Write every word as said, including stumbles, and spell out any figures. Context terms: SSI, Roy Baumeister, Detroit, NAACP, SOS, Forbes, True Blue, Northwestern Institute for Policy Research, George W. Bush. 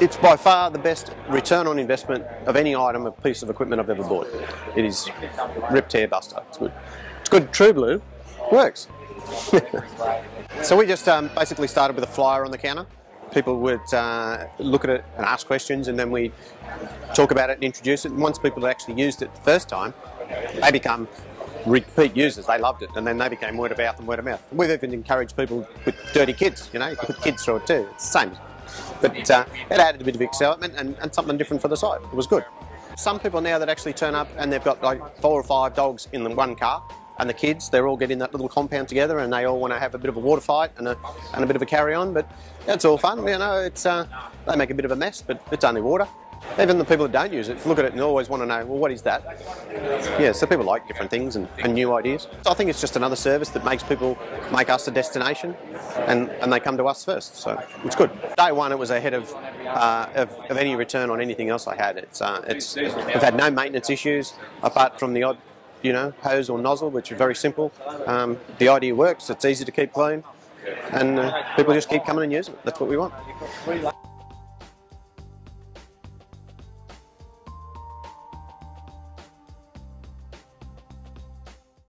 It's by far the best return on investment of any item, a piece of equipment I've ever bought. It is rip tear buster. It's good. It's good. True Blue works. So we just um, basically started with a flyer on the counter. People would uh, look at it and ask questions, and then we talk about it and introduce it. And once people had actually used it the first time, they become repeat users. They loved it, and then they became word of mouth and word of mouth. We've even encouraged people with dirty kids, you know, put kids through it too. It's the same. But uh, it added a bit of excitement and, and something different for the site. It was good. Some people now that actually turn up and they've got like four or five dogs in the one car, and the kids, they're all getting that little compound together, and they all want to have a bit of a water fight and a, and a bit of a carry-on, but that's all fun. You know, it's, uh, they make a bit of a mess, but it's only water. Even the people that don't use it look at it and always want to know, well, what is that? Yeah, so people like different things and, and new ideas. So I think it's just another service that makes people make us a destination, and, and they come to us first, so it's good. Day one, it was ahead of, uh, of, of any return on anything else I had. It's, uh, it's, we've had no maintenance issues, apart from the odd, you know, hose or nozzle, which are very simple. Um, the idea works, it's easy to keep clean, and uh, people just keep coming and using it. That's what we want.